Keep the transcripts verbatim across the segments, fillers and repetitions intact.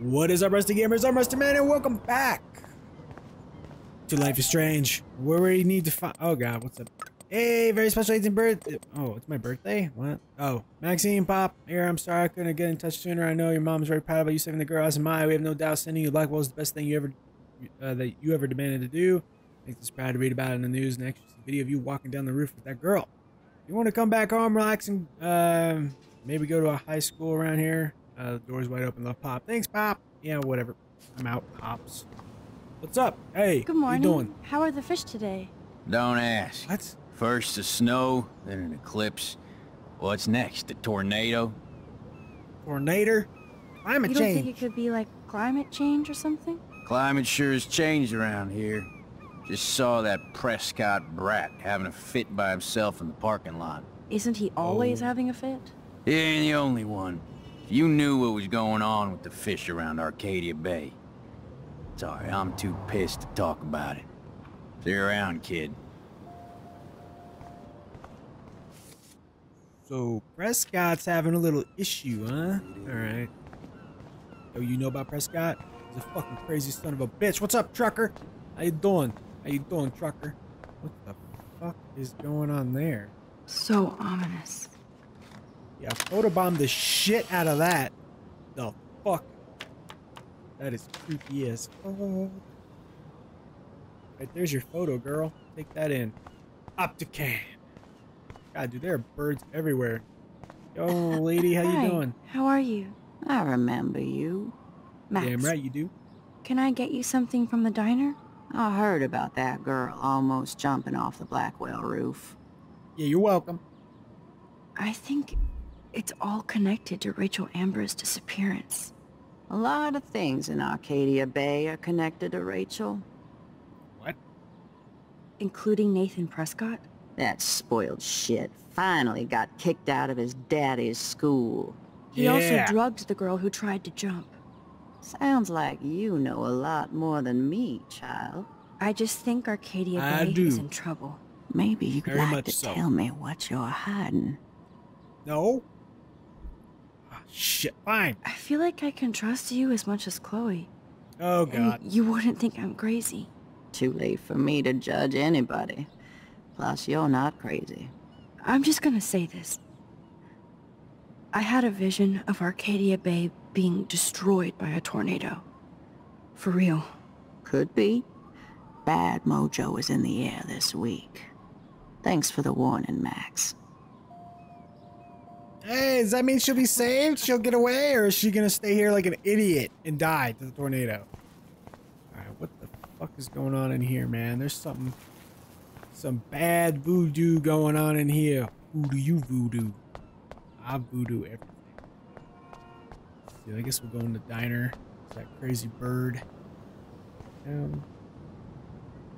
What is up, Rusty Gamers? I'm Rusty Man, and welcome back to Life is Strange, where we need to find. Oh God, what's up? Hey, very special eighteenth birthday. Oh, it's my birthday? What? Oh, Maxine, Pop, here, I'm sorry I couldn't get in touch sooner. I know your mom's very proud about you saving the girl as am I. We have no doubt sending you Blackwell is the best thing you ever uh, that you ever demanded to do. Makes us proud to read about it in the news. Next video of you walking down the roof with that girl. If you want to come back home, relax, and uh, maybe go to a high school around here. Uh, the door's wide open. Love, Pop. Thanks, Pop. Yeah, whatever. I'm out, Pops. What's up? Hey, good morning. How you doing? How are the fish today? Don't ask. What? First the snow, then an eclipse. What's next? The tornado? Tornado? Climate change. You don't think it could be like climate change or something? Climate sure has changed around here. Just saw that Prescott brat having a fit by himself in the parking lot. Isn't he always oh. having a fit? He ain't the only one. If you knew what was going on with the fish around Arcadia Bay. Sorry, I'm too pissed to talk about it. See you around, kid. So, Prescott's having a little issue, huh? Alright. Yo, you know about Prescott? He's a fucking crazy son of a bitch. What's up, trucker? How you doing? How you doing, trucker? What the fuck is going on there? So ominous. Yeah, photobombed the shit out of that. The fuck? That is creepy as fuck. Right, there's your photo, girl. Take that in. Opticam. God, dude, there are birds everywhere. Yo, lady, how Hi. You doing? How are you? I remember you. Max. Damn right you do. Can I get you something from the diner? I heard about that girl almost jumping off the Blackwell roof. Yeah, you're welcome. I think it's all connected to Rachel Amber's disappearance. A lot of things in Arcadia Bay are connected to Rachel. Including Nathan Prescott? That spoiled shit finally got kicked out of his daddy's school. He yeah. also drugged the girl who tried to jump. Sounds like you know a lot more than me, child. I just think Arcadia I Bay do. is in trouble. Maybe you'd Very like to so. tell me what you're hiding. No? Oh, shit, fine. I feel like I can trust you as much as Chloe. Oh, God. And you wouldn't think I'm crazy. Too late for me to judge anybody. Plus, you're not crazy. I'm just gonna say this. I had a vision of Arcadia Bay being destroyed by a tornado. For real. Could be. Bad mojo is in the air this week. Thanks for the warning, Max. Hey, does that mean she'll be saved? She'll get away? Or is she gonna stay here like an idiot and die to the tornado? Alright, what the fuck is going on in here, man? There's something, some bad voodoo going on in here. Voodoo, you voodoo. I voodoo everything. Dude, I guess we'll go in the diner. It's that crazy bird. Um,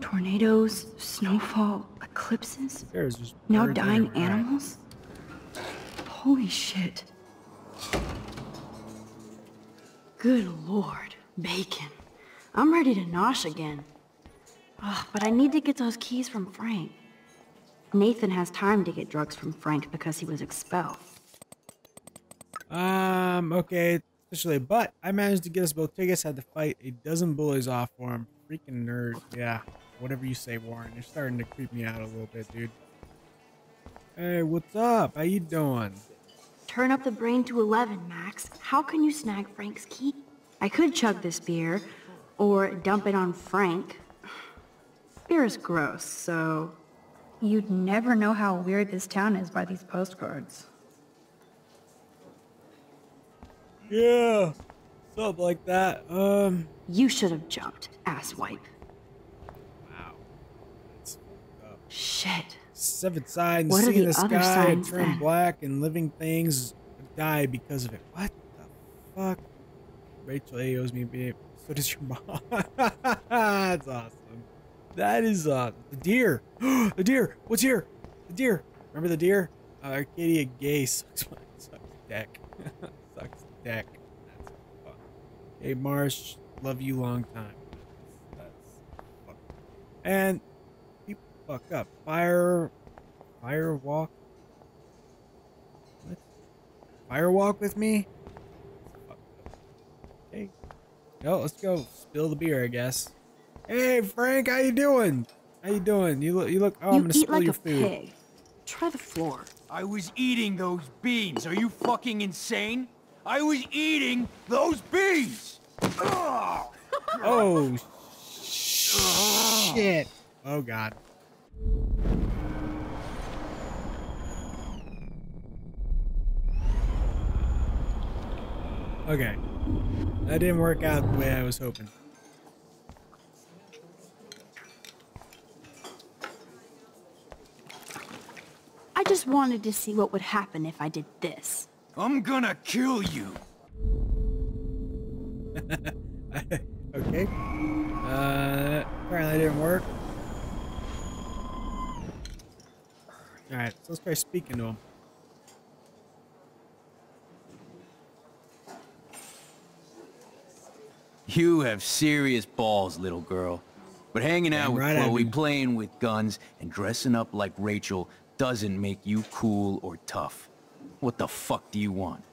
Tornadoes, snowfall, eclipses. There's just now dying there. animals. Holy shit! Good lord, bacon. I'm ready to nosh again. Oh, but I need to get those keys from Frank. Nathan has time to get drugs from Frank because he was expelled. Um, okay, officially, but I managed to get us both tickets, had to fight a dozen bullies off for him. Freaking nerd. Yeah, whatever you say, Warren. You're starting to creep me out a little bit, dude. Hey, what's up? How you doing? Turn up the brain to eleven, Max. How can you snag Frank's key? I could chug this beer. Or dump it on Frank. Beer is gross, so... You'd never know how weird this town is by these postcards. Yeah, something like that. Um. You should have jumped, asswipe. Wow. That's fucked up. Shit. Seven signs, what seeing the, the sky turn then? black, and living things die because of it. What the fuck? Rachel A owes me a beer. So does your mom. That's awesome. That is uh the deer. The deer. What's here? The deer. Remember the deer? Uh, Arcadia Gay sucks. Sucks deck. Sucks deck. That's fuck. Hey Marsh, love you long time. That's fuck. And people fuck up. Fire. Fire walk. What? Fire walk with me. Fuck up. Hey. No, let's go spill the beer, I guess. Hey, Frank, how you doing? How you doing? You look, you look, oh, you I'm gonna spill like your food. Pig. Try the floor. I was eating those beans. Are you fucking insane? I was eating those beans. Oh, oh shit. Oh, God. Okay. That didn't work out the way I was hoping. I just wanted to see what would happen if I did this. I'm gonna kill you. Okay. Uh, apparently that didn't work. Alright, so let's try speaking to him. You have serious balls, little girl. But hanging out with Chloe, playing with guns, and dressing up like Rachel doesn't make you cool or tough. What the fuck do you want?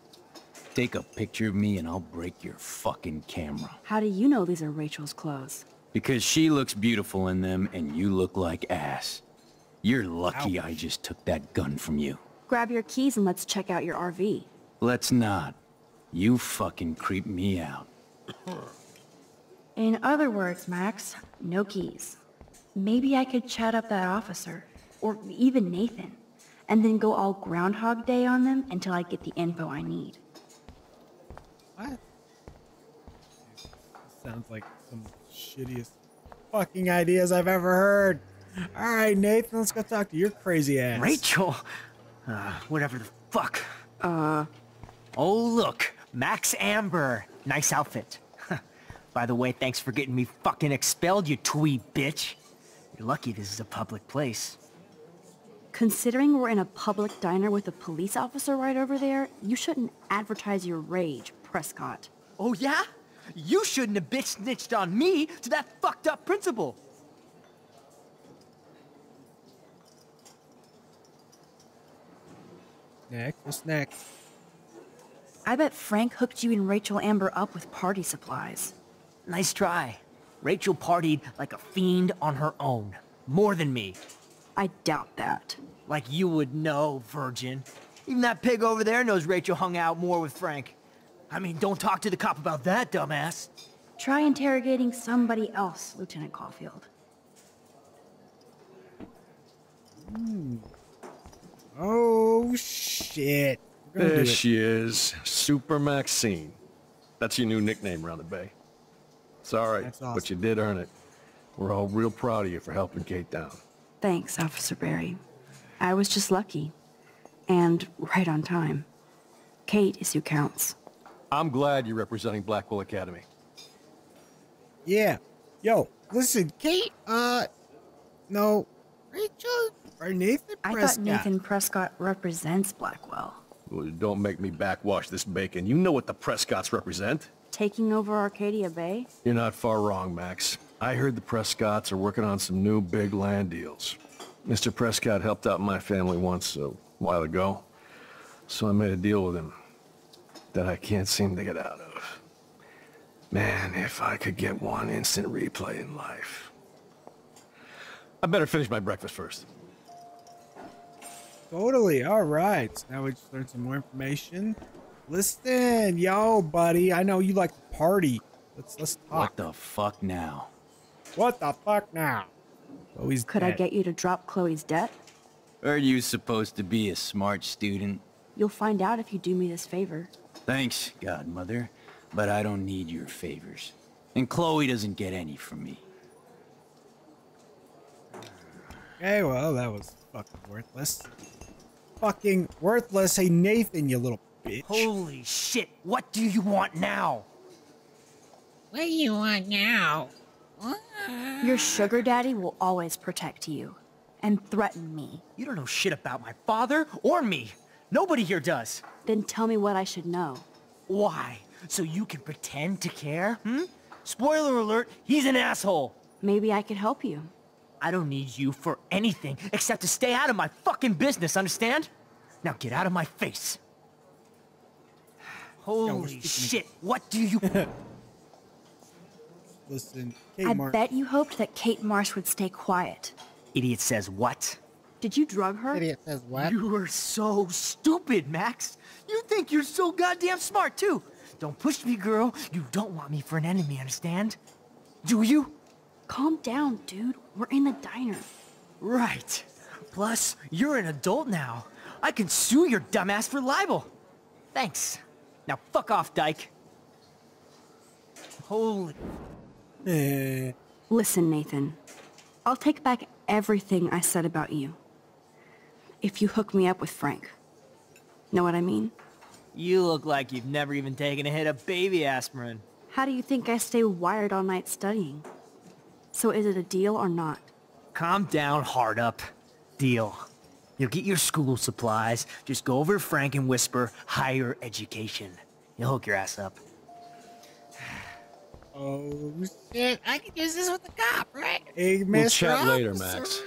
Take a picture of me and I'll break your fucking camera. How do you know these are Rachel's clothes? Because she looks beautiful in them and you look like ass. You're lucky I just took that gun from you. Grab your keys and let's check out your R V. Let's not. You fucking creep me out. In other words, Max, no keys. Maybe I could chat up that officer, or even Nathan, and then go all Groundhog Day on them until I get the info I need. What? Sounds like some of the shittiest fucking ideas I've ever heard. All right, Nathan, let's go talk to your crazy ass. Rachel! Uh, whatever the fuck. Uh... Oh, look. Max Amber. Nice outfit. By the way, thanks for getting me fucking expelled, you twee bitch. You're lucky this is a public place. Considering we're in a public diner with a police officer right over there, you shouldn't advertise your rage, Prescott. Oh yeah? You shouldn't have bitch snitched on me to that fucked up principal. Next, what's next? I bet Frank hooked you and Rachel Amber up with party supplies. Nice try. Rachel partied like a fiend on her own. More than me. I doubt that. Like you would know, virgin. Even that pig over there knows Rachel hung out more with Frank. I mean, don't talk to the cop about that, dumbass. Try interrogating somebody else, Lieutenant Caulfield. Ooh. Oh, shit. There she is. Super Maxine. That's your new nickname around the bay. It's all right, awesome. But you did earn it. We're all real proud of you for helping Kate down. Thanks, Officer Barry. I was just lucky. And right on time. Kate is who counts. I'm glad you're representing Blackwell Academy. Yeah. Yo, listen, Kate, uh, no, Rachel or Nathan Prescott? I thought Nathan Prescott represents Blackwell. Well, don't make me backwash this bacon. You know what the Prescotts represent. Taking over Arcadia Bay? You're not far wrong, Max. I heard the Prescotts are working on some new big land deals. Mister Prescott helped out my family once a while ago, so I made a deal with him that I can't seem to get out of. Man, if I could get one instant replay in life. I better finish my breakfast first. Totally, all right. Now we just learned some more information. Listen, yo, buddy. I know you like to party. Let's let's talk. What the fuck now? What the fuck now? Chloe's Could dead. I get you to drop Chloe's debt? Are you supposed to be a smart student? You'll find out if you do me this favor. Thanks, Godmother, but I don't need your favors. And Chloe doesn't get any from me. Hey, well, that was fucking worthless. Fucking worthless. Hey, Nathan, you little. Bitch. Holy shit, what do you want now? What do you want now? Your sugar daddy will always protect you and threaten me. You don't know shit about my father or me. Nobody here does. Then tell me what I should know. Why? So you can pretend to care? Hmm? Spoiler alert, he's an asshole. Maybe I could help you. I don't need you for anything except to stay out of my fucking business, understand? Now get out of my face. Holy shit, what do you... Listen, Kate I Marsh. bet you hoped that Kate Marsh would stay quiet. Idiot says what? Did you drug her? Idiot says what? You are so stupid, Max. You think you're so goddamn smart, too. Don't push me, girl. You don't want me for an enemy, understand? Do you? Calm down, dude. We're in the diner. Right. Plus, you're an adult now. I can sue your dumbass for libel. Thanks. Now fuck off, Dyke. Holy... Eh. Listen, Nathan. I'll take back everything I said about you. If you hook me up with Frank. Know what I mean? You look like you've never even taken a hit of baby aspirin. How do you think I stay wired all night studying? So is it a deal or not? Calm down, hard up. Deal. You'll get your school supplies, just go over to Frank and whisper, higher education. You'll hook your ass up. Oh shit, I can use this with the cop, right? Hey, man, we'll chat officer. later, Max.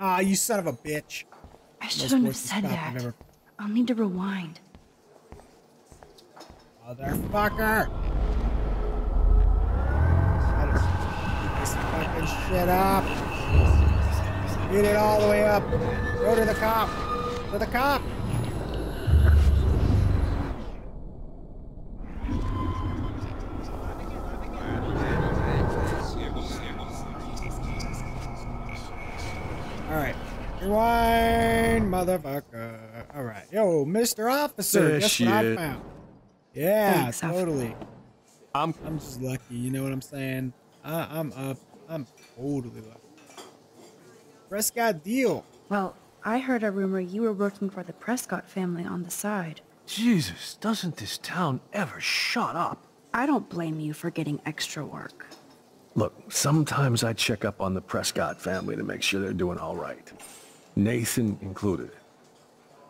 Ah, you son of a bitch. I shouldn't have said that. Ever... I'll need to rewind. Motherfucker! This fucking shit up. Get it all the way up. Go to the cop. To the cop. All right. Rewind, motherfucker. All right. Yo, Mister Officer, there guess what I found? Yeah, Thanks, totally. I'm I'm just lucky. You know what I'm saying? I, I'm up. I'm totally lucky. Prescott deal. Well, I heard a rumor you were working for the Prescott family on the side. Jesus, doesn't this town ever shut up? I don't blame you for getting extra work. Look, sometimes I check up on the Prescott family to make sure they're doing all right. Nathan included.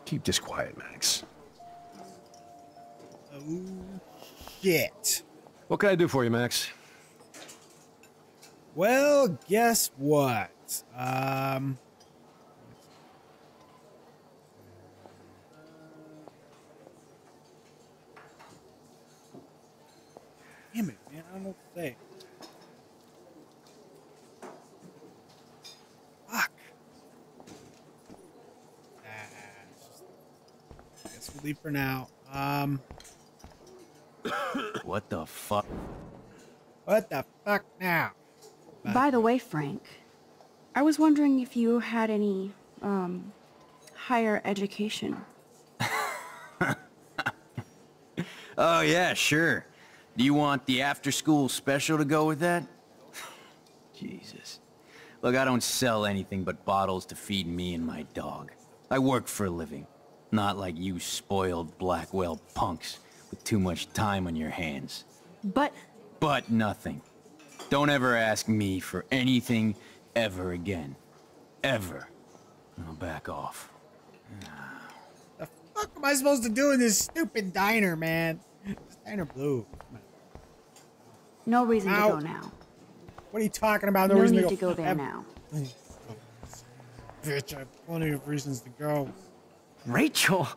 Keep this quiet, Max. Oh, shit. What can I do for you, Max? Well, guess what? Um... Damn it, man. I don't know what to say. Leave for now. Um. What the fuck? What the fuck now? By, By the way, Frank, I was wondering if you had any um higher education. Oh yeah, sure. Do you want the after-school special to go with that? Jesus. Look, I don't sell anything but bottles to feed me and my dog. I work for a living. Not like you spoiled Blackwell punks with too much time on your hands. But... But nothing. Don't ever ask me for anything ever again. Ever. I'll back off. The fuck am I supposed to do in this stupid diner, man? This diner blew. No reason Ow. to go now. What are you talking about? No, no reason need to go, to go there now. Bitch, I have plenty of reasons to go. Rachel.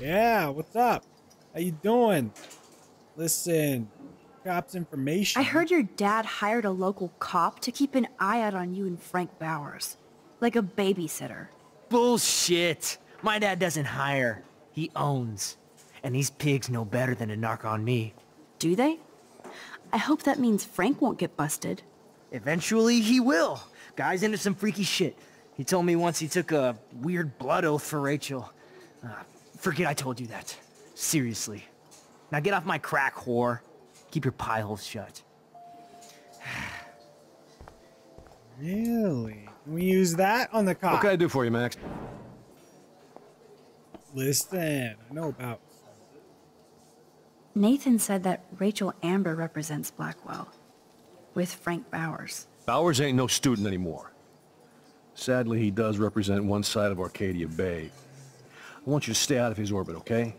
Yeah, what's up? How you doing? Listen, cops information. I heard your dad hired a local cop to keep an eye out on you and Frank Bowers. Like a babysitter. Bullshit. My dad doesn't hire. He owns. And these pigs know better than to narc on me. Do they? I hope that means Frank won't get busted. Eventually he will. Guy's into some freaky shit. He told me once he took a weird blood oath for Rachel. Uh, forget I told you that. Seriously. Now get off my crack, whore. Keep your pie holes shut. Really? Can we use that on the cop? What can I do for you, Max? Listen, I know about... Nathan said that Rachel Amber represents Blackwell. With Frank Bowers. Bowers ain't no student anymore. Sadly, he does represent one side of Arcadia Bay. I want you to stay out of his orbit, okay?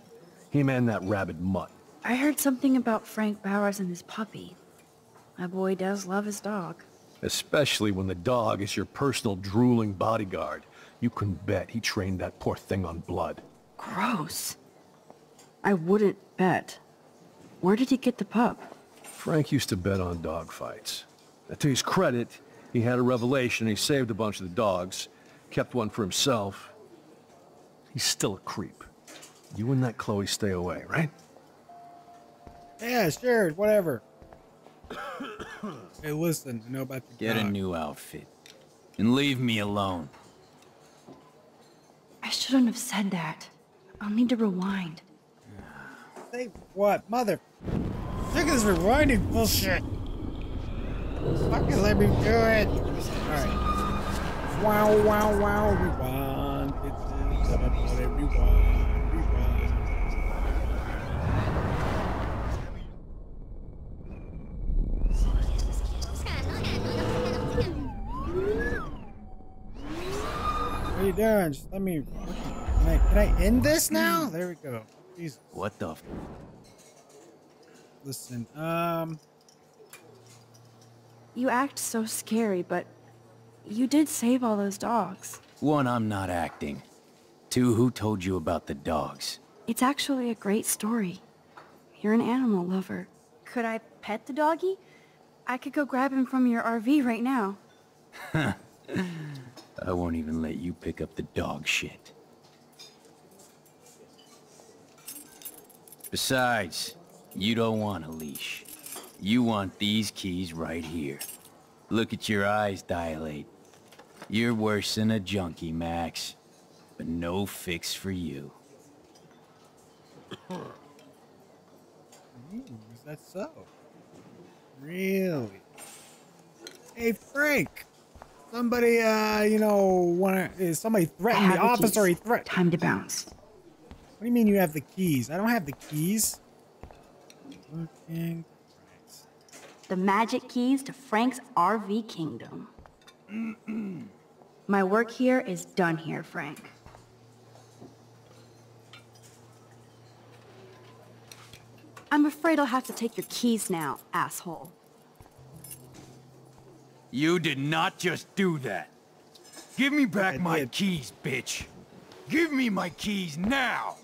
Him and that rabid mutt. I heard something about Frank Bowers and his puppy. My boy does love his dog. Especially when the dog is your personal drooling bodyguard. You can bet he trained that poor thing on blood. Gross. I wouldn't bet. Where did he get the pup? Frank used to bet on dog fights. Now, to his credit, he had a revelation. He saved a bunch of the dogs, kept one for himself. He's still a creep. You and that Chloe stay away, right? Yeah, sure, whatever. Hey, listen, you know about the Get dog. a new outfit and leave me alone. I shouldn't have said that. I'll need to rewind. Say what, mother? Look at this rewinding bullshit. Fucking let me do it. Alright. Wow, wow, wow, rewind. It's gonna put it rewind, rewind. What are you doing? Just let me. Can I, can I end this now? There we go. Jesus. What the f? Listen, um. You act so scary, but you did save all those dogs. One, I'm not acting. Two, who told you about the dogs? It's actually a great story. You're an animal lover. Could I pet the doggy? I could go grab him from your R V right now. I won't even let you pick up the dog shit. Besides, you don't want a leash. You want these keys right here. Look at your eyes dilate. You're worse than a junkie, Max. But no fix for you. Ooh, is that so? Really? Hey, Frank! Somebody, uh, you know, wanna, uh, somebody threatened the officer. He threatened. Time to bounce. What do you mean you have the keys? I don't have the keys. Looking. The magic keys to Frank's R V kingdom. My work here is done here, Frank. I'm afraid I'll have to take your keys now, asshole. You did not just do that. Give me back my keys, bitch. Give me my keys now.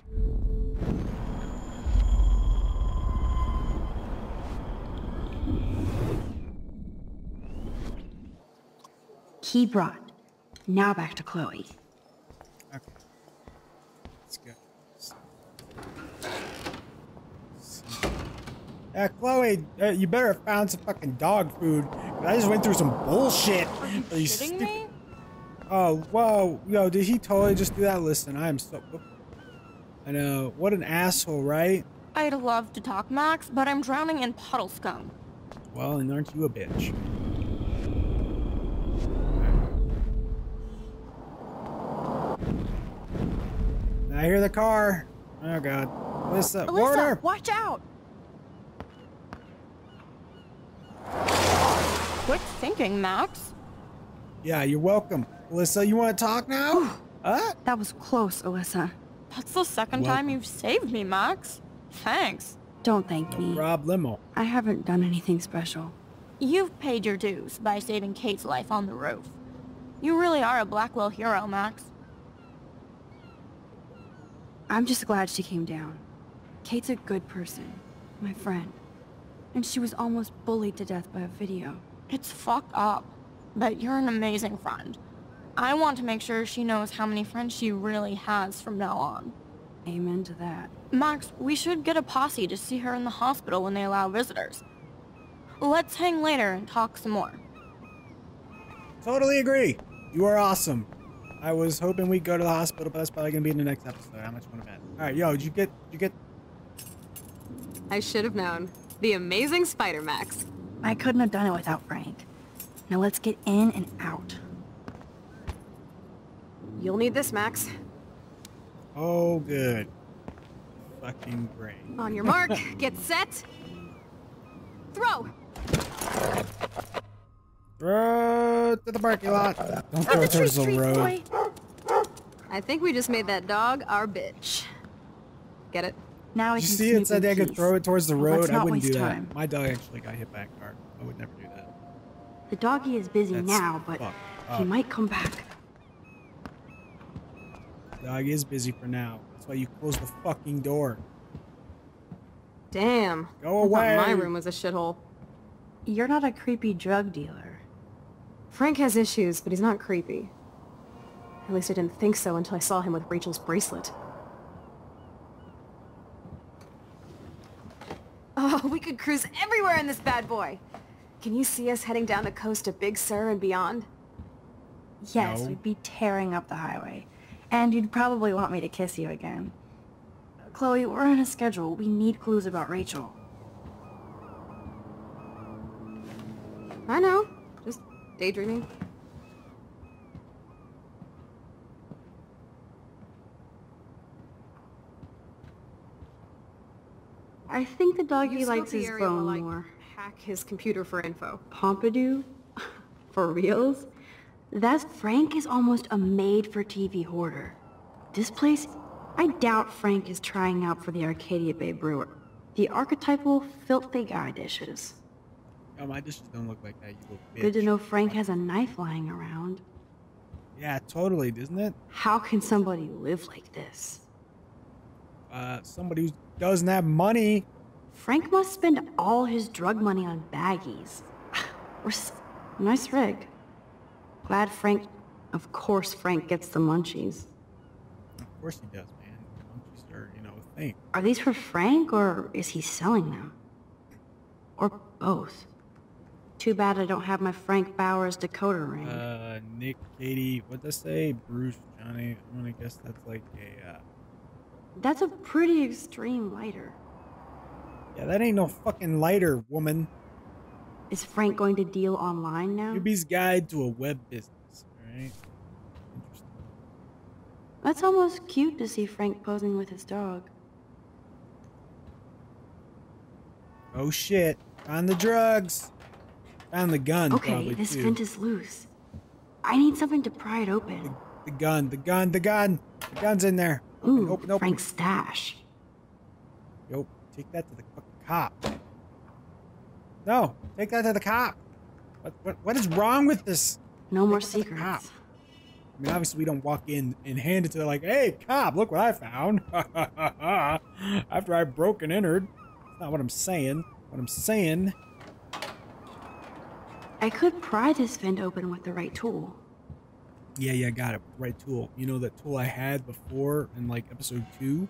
Key brought. Now back to Chloe. Okay. Let's go. Yeah, Chloe, uh, you better have found some fucking dog food. I just went through some bullshit. Are you, Are you kidding me? Oh, whoa. Yo, did he totally just do that? Listen, I am so... I know. What an asshole, right? I'd love to talk, Max, but I'm drowning in puddle scum. Well, and aren't you a bitch? I hear the car. Oh God. What's up? Alyssa, Warner! Watch out! Quick thinking, Max. Yeah, you're welcome. Alyssa, you want to talk now? Huh? That was close, Alyssa. That's the second welcome. time you've saved me, Max. Thanks. Don't thank no me. Rob Limo. I haven't done anything special. You've paid your dues by saving Kate's life on the roof. You really are a Blackwell hero, Max. I'm just glad she came down. Kate's a good person, my friend. And she was almost bullied to death by a video. It's fucked up, but you're an amazing friend. I want to make sure she knows how many friends she really has from now on. Amen to that. Max, we should get a posse to see her in the hospital when they allow visitors. Let's hang later and talk some more. Totally agree. You are awesome. I was hoping we'd go to the hospital, but that's probably gonna be in the next episode. How much want to bet? All right, yo, did you get, did you get? I should have known. The amazing Spider Max. I couldn't have done it without Frank. Now let's get in and out. You'll need this, Max. Oh, good. Fucking great. On your mark, get set. Throw. Throw to the parking lot. Don't throw towards the road. I think we just made that dog our bitch. Get it? Now you see it said I could throw it towards the road. I wouldn't do that. My dog actually got hit by a car. I would never do that. The doggy is busy now, but he might come back. Dog is busy for now. That's why you close the fucking door. Damn. Go away. I thought my room was a shithole. you're not a creepy drug dealer. Frank has issues, but he's not creepy. At least I didn't think so until I saw him with Rachel's bracelet. Oh, we could cruise everywhere in this bad boy! Can you see us heading down the coast to Big Sur and beyond? Yes, no. We'd be tearing up the highway. And you'd probably want me to kiss you again. Chloe, we're on a schedule. We need clues about Rachel. I know. Just daydreaming. I think the doggy you likes his phone like more. Hack his computer for info. Pompidou? For reals? That's Frank is almost a made-for-T V hoarder. This place, I doubt Frank is trying out for the Arcadia Bay brewer. The archetypal filthy guy dishes. Oh, my dishes don't look like that, you little bitch. Good to know Frank has a knife lying around. Yeah, totally, isn't it? How can somebody live like this? Uh, somebody who doesn't have money. Frank must spend all his drug money on baggies. Or nice rig. Glad Frank, of course Frank gets the munchies. Of course he does, man. Munchies are, you know, a thing. Are these for Frank, or is he selling them? Or both? Too bad I don't have my Frank Bowers decoder ring. Uh, Nick, Katie, what'd I say? Bruce, Johnny, I'm gonna guess that's like a, uh... That's a pretty extreme lighter. Yeah, that ain't no fucking lighter, woman. Is Frank going to deal online now? Newbie's Guide to a Web Business, alright? Interesting. That's almost cute to see Frank posing with his dog. Oh shit. Found the drugs. Found the gun, okay, probably, this too. Vent is loose. I need something to pry it open. The, the gun, the gun, the gun! The gun's in there. Open, Ooh, open, open. Frank's stash. Yo, take that to the fucking cop. No, take that to the cop. What, what, what is wrong with this? No more secrets. I mean, obviously we don't walk in and hand it to them like, hey, cop, look what I found. After I broke and entered. That's not what I'm saying. What I'm saying. I could pry this vent open with the right tool. Yeah, yeah, got it. Right tool. You know that tool I had before in like episode two?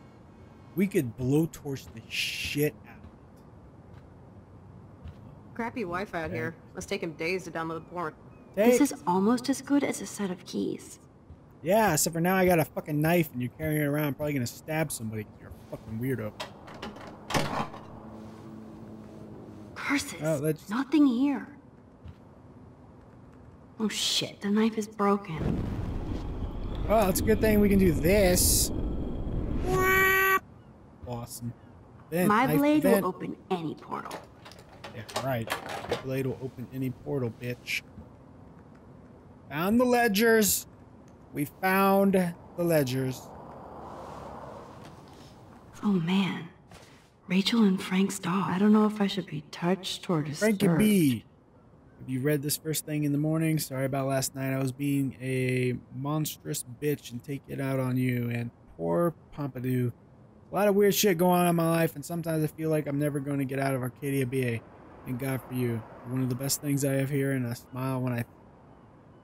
We could blowtorch the shit out. Crappy Wi-Fi out here. Must take him days to download porn. This is almost as good as a set of keys. Yeah, except for now I got a fucking knife and you're carrying it around. Probably gonna stab somebody. You're a fucking weirdo. Curses. Oh, that's... Nothing here. Oh shit, the knife is broken. Well, it's a good thing we can do this. Awesome. Then, My blade will open any portal. Yeah, right. The blade will open any portal, bitch. Found the ledgers. We found the ledgers. Oh, man. Rachel and Frank's dog. I don't know if I should be touched or disturbed. Frankie B. Have you read this first thing in the morning? Sorry about last night. I was being a monstrous bitch and take it out on you. And poor Pompidou. A lot of weird shit going on in my life. And sometimes I feel like I'm never going to get out of Arcadia Bay. Thank God for you. You're one of the best things I have here, and I smile when I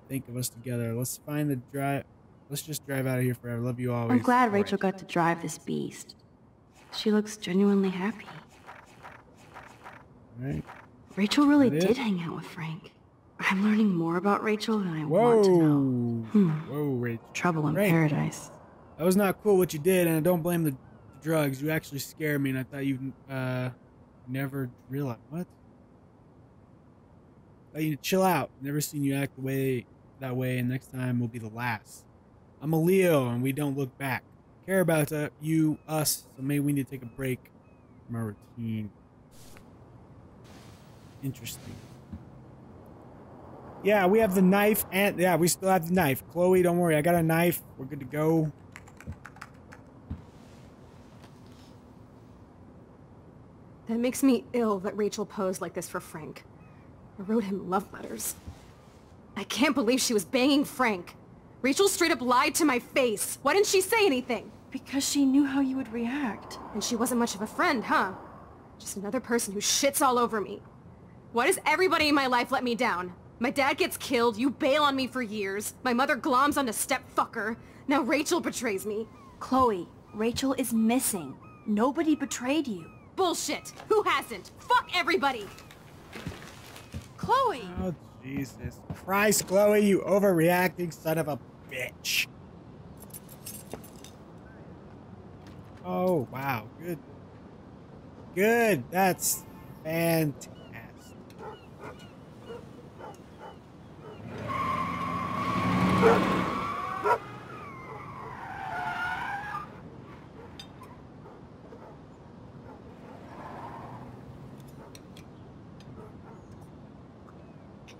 think of us together. Let's find the drive. Let's just drive out of here forever. Love you always. I'm glad Rachel got to drive this beast. She looks genuinely happy. All right. Rachel really did hang out with Frank. I'm learning more about Rachel than I Whoa. want to know. Hmm. Whoa, Rachel. Trouble in Frank. paradise. That was not cool what you did, and I don't blame the drugs. You actually scared me, and I thought you'd uh, never realize what. I mean, chill out. Never seen you act the way that way, and next time we'll be the last. I'm a Leo, and we don't look back. Care about uh, you, us, so maybe we need to take a break from our routine. Interesting. Yeah, we have the knife, and yeah, we still have the knife. Chloe, don't worry, I got a knife. We're good to go. That makes me ill that Rachel posed like this for Frank. I wrote him love letters. I can't believe she was banging Frank. Rachel straight up lied to my face. Why didn't she say anything? Because she knew how you would react. And she wasn't much of a friend, huh? Just another person who shits all over me. Why does everybody in my life let me down? My dad gets killed, you bail on me for years, my mother gloms on a stepfucker, now Rachel betrays me. Chloe, Rachel is missing. Nobody betrayed you. Bullshit! Who hasn't? Fuck everybody! Chloe! Oh, Jesus Christ, Chloe, you overreacting son of a bitch. Oh, wow. Good. Good. That's fantastic.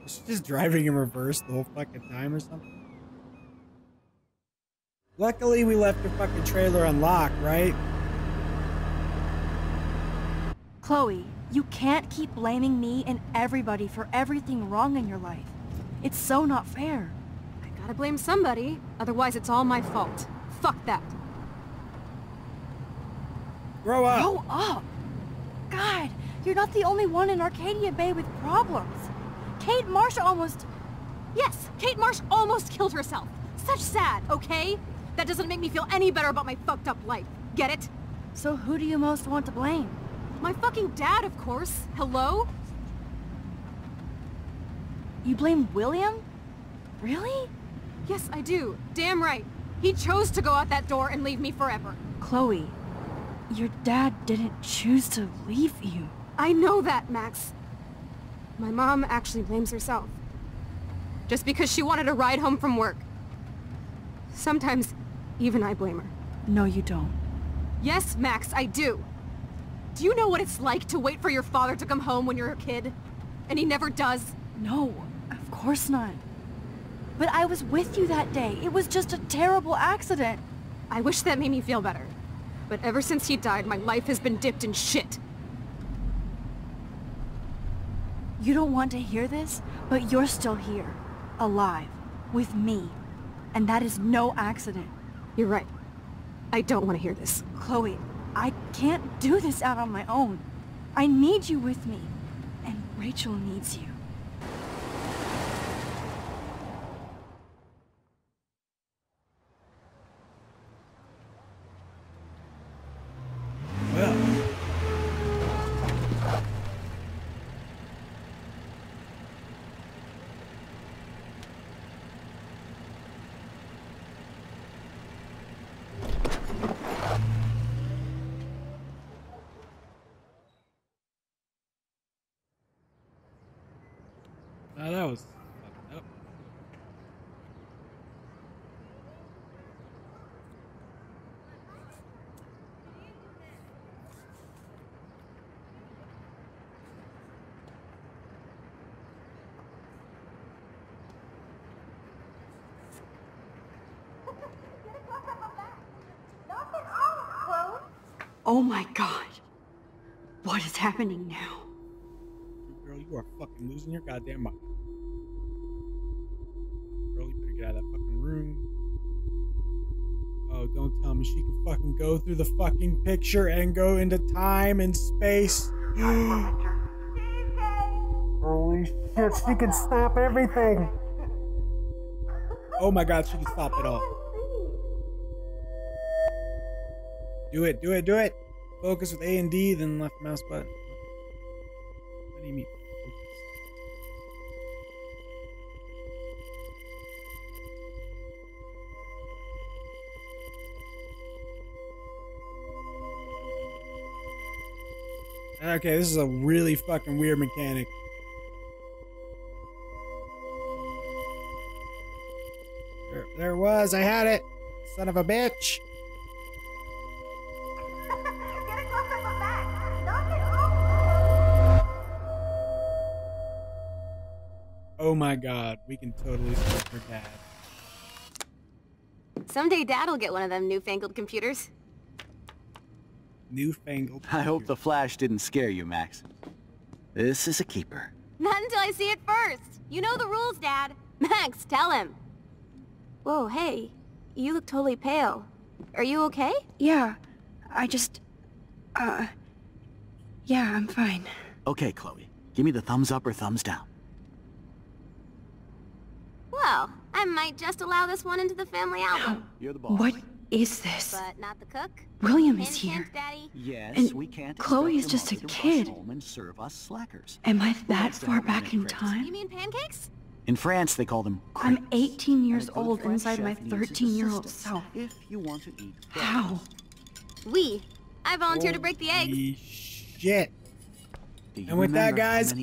She's just driving in reverse the whole fucking time or something. Luckily, we left your fucking trailer unlocked, right? Chloe, you can't keep blaming me and everybody for everything wrong in your life. It's so not fair. I gotta blame somebody, otherwise it's all my fault. Fuck that. Grow up! Grow up! God, you're not the only one in Arcadia Bay with problems. Kate Marsh almost... Yes, Kate Marsh almost killed herself. Such sad, okay? That doesn't make me feel any better about my fucked up life. Get it? So who do you most want to blame? My fucking dad, of course. Hello? You blame William? Really? Yes, I do. Damn right. He chose to go out that door and leave me forever. Chloe, your dad didn't choose to leave you. I know that, Max. My mom actually blames herself. Just because she wanted a ride home from work. Sometimes, even I blame her. No, you don't. Yes, Max, I do. Do you know what it's like to wait for your father to come home when you're a kid? And he never does? No, of course not. But I was with you that day. It was just a terrible accident. I wish that made me feel better. But ever since he died, my life has been dipped in shit. You don't want to hear this, but you're still here. Alive. With me. And that is no accident. You're right. I don't want to hear this. Chloe, I can't do this out on my own. I need you with me. And Rachel needs you. Oh my God! What is happening now? Girl, you are fucking losing your goddamn mind. Girl, you better get out of that fucking room. Oh, don't tell me she can fucking go through the fucking picture and go into time and space. Holy shit, she can stop everything! Oh my God, she can stop it all. Do it, do it, do it! Focus with A and D, then left mouse button. What do you mean? Okay, this is a really fucking weird mechanic. There, there it was, I had it! Son of a bitch! Oh my God, we can totally start for Dad. Someday Dad'll get one of them newfangled computers. Newfangled computers. I hope the flash didn't scare you, Max. This is a keeper. Not until I see it first. You know the rules, Dad. Max, tell him. Whoa, hey. You look totally pale. Are you okay? Yeah. I just... Uh... Yeah, I'm fine. Okay, Chloe. Give me the thumbs up or thumbs down. Well, I might just allow this one into the family album. You're the boss. What is this? But not the cook. William is here. Daddy. Yes, and we can't. Chloe is just a kid. And serve us slackers. Am I that far back in time? You mean pancakes? In France, they call them crepes. I'm eighteen years old inside my thirteen-year-old self. If you want to eat. How? We. I volunteer to break the eggs. Shit. And with that, guys,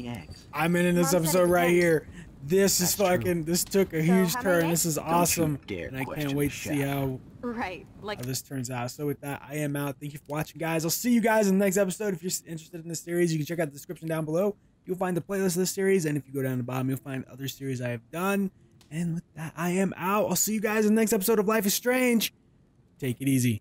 I'm ending this episode right here. This is fucking. This took a huge turn. This is awesome, and I can't wait to see how right like how this turns out. So with that, I am out. Thank you for watching, guys. I'll see you guys in the next episode. If you're interested in this series, you can check out the description down below. You'll find the playlist of this series, and if you go down to the bottom, you'll find other series I have done. And with that, I am out. I'll see you guys in the next episode of Life is Strange. Take it easy.